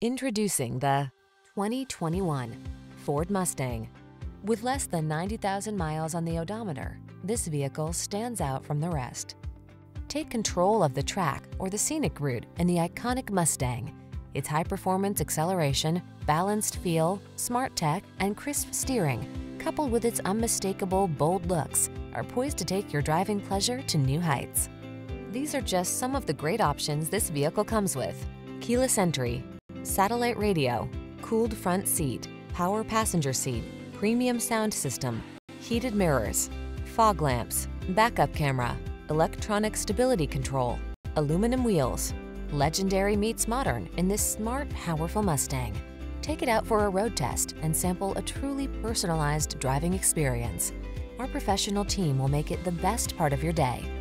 Introducing the 2021 Ford Mustang. With less than 90,000 miles on the odometer, this vehicle stands out from the rest. Take control of the track or the scenic route in the iconic Mustang. Its high-performance acceleration, balanced feel, smart tech, and crisp steering, coupled with its unmistakable bold looks, are poised to take your driving pleasure to new heights. These are just some of the great options this vehicle comes with: keyless entry, satellite radio, cooled front seat, power passenger seat, premium sound system, heated mirrors, fog lamps, backup camera, electronic stability control, aluminum wheels. Legendary meets modern in this smart, powerful Mustang. Take it out for a road test and sample a truly personalized driving experience. Our professional team will make it the best part of your day.